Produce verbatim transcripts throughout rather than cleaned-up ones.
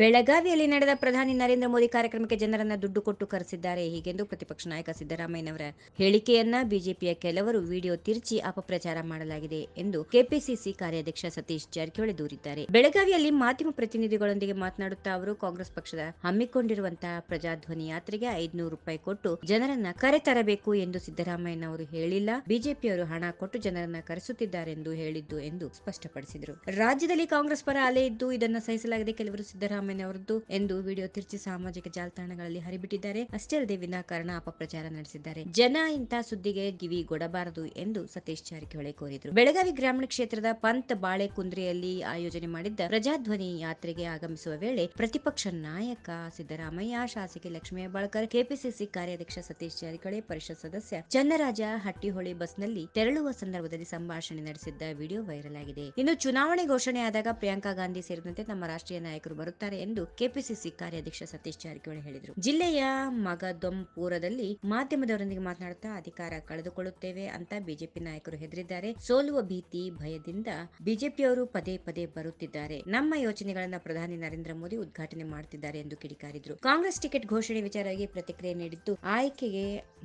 ಬೆಳಗಾವಿಯಲ್ಲಿ ನಡೆದ ಪ್ರಧಾನಿ ನರೇಂದ್ರ ಮೋದಿ ಕಾರ್ಯಕ್ರಮಕ್ಕೆ ಜನರನ್ನ ದುಡ್ಡು ಕೊಟ್ಟು ಕರೆಸಿದ್ದಾರೆ ಹೀಗೆಂದು ಪ್ರತಿಪಕ್ಷ ನಾಯಕ ಸಿದ್ದರಾಮಯ್ಯನವರ ಹೇಳಿಕೆಯನ್ನ ಬಿಜೆಪಿಯ ಕೆಲವರು ವಿಡಿಯೋ ತಿರುಚಿ ಅಪಪ್ರಚಾರ ಮಾಡಲಾಗಿದೆ ಎಂದು ಕೆಪಿಸಿಸಿ ಕಾರ್ಯಾಧ್ಯಕ್ಷ ಸತೀಶ್ ಜಾರಕಿಹೊಳಿ ದೂರಿದ್ದಾರೆ. ಬೆಳಗಾವಿಯಲ್ಲಿ ಮಾಧ್ಯಮ ಪ್ರತಿನಿಧಿಗಳೊಂದಿಗೆ ಮಾತನಾಡುತ್ತಾ ಅವರು ಕಾಂಗ್ರೆಸ್ ಪಕ್ಷದ ಹಮ್ಮಿಕೊಂಡಿರುವಂತಹ ಪ್ರಜಾಧ್ವನಿ ಯಾತ್ರೆಗೆ ಐದುನೂರು ರೂಪಾಯಿ ಕೊಟ್ಟು ಜನರನ್ನ ಕರೆತರಬೇಕು ಎಂದು ಸಿದ್ದರಾಮಯ್ಯನವರು ಹೇಳಿಲ್ಲ, ಬಿಜೆಪಿಯವರು ಹಣ ಕೊಟ್ಟು ಜನರನ್ನ ಕರೆಸುತ್ತಿದ್ದಾರೆಂದು ಹೇಳಿದ್ದು ಎಂದು ಸ್ಪಷ್ಟಪಡಿಸಿದರು. ರಾಜ್ಯದಲ್ಲಿ ಕಾಂಗ್ರೆಸ್ ಪರ ಅಲೆ ಇದ್ದು ಇದನ್ನು ಸಹಿಸಲಾಗದೆ ಕೆಲವರು ಸಿದ್ದರಾಮಯ್ಯನವರದ್ದು ಎಂದು ವಿಡಿಯೋ ತಿರುಚಿ ಸಾಮಾಜಿಕ ಜಾಲತಾಣಗಳಲ್ಲಿ ಹರಿಬಿಟ್ಟಿದ್ದಾರೆ. ಅಷ್ಟೇ ಅಲ್ಲದೆ ವಿನಾಕಾರಣ ಅಪಪ್ರಚಾರ ನಡೆಸಿದ್ದಾರೆ. ಜನ ಇಂತಹ ಸುದ್ದಿಗೆ ಕಿವಿ ಕೊಡಬಾರದು ಎಂದು ಸತೀಶ್ ಜಾರಕಿಹೊಳಿ ಕೋರಿದರು. ಬೆಳಗಾವಿ ಗ್ರಾಮೀಣ ಕ್ಷೇತ್ರದ ಪಂತ್ ಬಾಳೆಕುಂದ್ರಿಯಲ್ಲಿ ಆಯೋಜನೆ ಮಾಡಿದ್ದ ಪ್ರಜಾಧ್ವನಿ ಯಾತ್ರೆಗೆ ಆಗಮಿಸುವ ವೇಳೆ ಪ್ರತಿಪಕ್ಷ ನಾಯಕ ಸಿದ್ದರಾಮಯ್ಯ, ಶಾಸಕಿ ಲಕ್ಷ್ಮೀ ಹೆಬ್ಬಾಳ್ಕರ್, ಕೆಪಿಸಿಸಿ ಕಾರ್ಯಾಧ್ಯಕ್ಷ ಸತೀಶ್ ಜಾರಕಿಹೊಳಿ, ಪರಿಷತ್ ಸದಸ್ಯ ಚನ್ನರಾಜ ಹಟ್ಟಿಹೊಳಿ ಬಸ್ನಲ್ಲಿ ತೆರಳುವ ಸಂದರ್ಭದಲ್ಲಿ ಸಂಭಾಷಣೆ ನಡೆಸಿದ್ದ ವಿಡಿಯೋ ವೈರಲ್ ಆಗಿದೆ. ಇನ್ನು ಚುನಾವಣೆ ಘೋಷಣೆಯಾದಾಗ ಪ್ರಿಯಾಂಕಾ ಗಾಂಧಿ ಸೇರಿದಂತೆ ನಮ್ಮ ರಾಷ್ಟ್ರೀಯ ನಾಯಕರು ಬರುತ್ತಾರೆ ಎಂದು ಕೆಪಿಸಿಸಿ ಕಾರ್ಯಾಧ್ಯಕ್ಷ ಸತೀಶ್ ಜಾರಕಿಹೊಳಿ ಹೇಳಿದರು. ಜಿಲ್ಲೆಯ ಮಗದೊಂಪುರದಲ್ಲಿ ಮಾಧ್ಯಮದವರೊಂದಿಗೆ ಮಾತನಾಡುತ್ತಾ ಅಧಿಕಾರ ಕಳೆದುಕೊಳ್ಳುತ್ತೇವೆ ಅಂತ ಬಿಜೆಪಿ ನಾಯಕರು ಹೆದರಿದ್ದಾರೆ. ಸೋಲುವ ಭೀತಿ ಭಯದಿಂದ ಬಿಜೆಪಿಯವರು ಪದೇ ಪದೇ ಬರುತ್ತಿದ್ದಾರೆ. ನಮ್ಮ ಯೋಜನೆಗಳನ್ನ ಪ್ರಧಾನಿ ನರೇಂದ್ರ ಮೋದಿ ಉದ್ಘಾಟನೆ ಮಾಡುತ್ತಿದ್ದಾರೆ ಎಂದು ಕಿಡಿಕಾರಿದರು. ಕಾಂಗ್ರೆಸ್ ಟಿಕೆಟ್ ಘೋಷಣೆ ವಿಚಾರವಾಗಿ ಪ್ರತಿಕ್ರಿಯೆ ನೀಡಿದ್ದು, ಆಯ್ಕೆಗೆ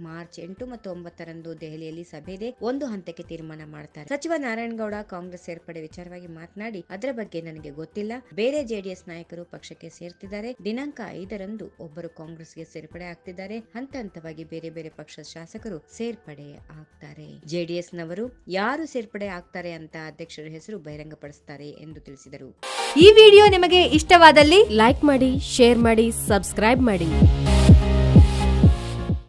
ಮಾರ್ಚ್ ಎಂಟು ಮತ್ತು ಒಂಬತ್ತರಂದು ದೆಹಲಿಯಲ್ಲಿ ಸಭೆ ಇದೆ, ಒಂದು ಹಂತಕ್ಕೆ ತೀರ್ಮಾನ ಮಾಡ್ತಾರೆ. ಸಚಿವ ನಾರಾಯಣಗೌಡ ಕಾಂಗ್ರೆಸ್ ಸೇರ್ಪಡೆ ವಿಚಾರವಾಗಿ ಮಾತನಾಡಿ ಅದರ ಬಗ್ಗೆ ನನಗೆ ಗೊತ್ತಿಲ್ಲ, ಬೇರೆ ಜೆಡಿಎಸ್ ನಾಯಕರು ಪಕ್ಷಕ್ಕೆ ಸೇರ್ತಿದ್ದಾರೆ, ದಿನಾಂಕ ಐದರಂದು ಒಬ್ಬರು ಕಾಂಗ್ರೆಸ್ಗೆ ಸೇರ್ಪಡೆ ಆಗ್ತಿದ್ದಾರೆ, ಹಂತ ಹಂತವಾಗಿ ಬೇರೆ ಬೇರೆ ಪಕ್ಷದ ಶಾಸಕರು ಸೇರ್ಪಡೆ ಆಗ್ತಾರೆ, ಜೆಡಿಎಸ್ನವರು ಯಾರು ಸೇರ್ಪಡೆ ಆಗ್ತಾರೆ ಅಂತ ಅಧ್ಯಕ್ಷರ ಹೆಸರು ಬಹಿರಂಗಪಡಿಸುತ್ತಾರೆ ಎಂದು ತಿಳಿಸಿದರು. ಈ ವಿಡಿಯೋ ನಿಮಗೆ ಇಷ್ಟವಾದಲ್ಲಿ ಲೈಕ್ ಮಾಡಿ, ಶೇರ್ ಮಾಡಿ, ಸಬ್ಸ್ಕ್ರೈಬ್ ಮಾಡಿ.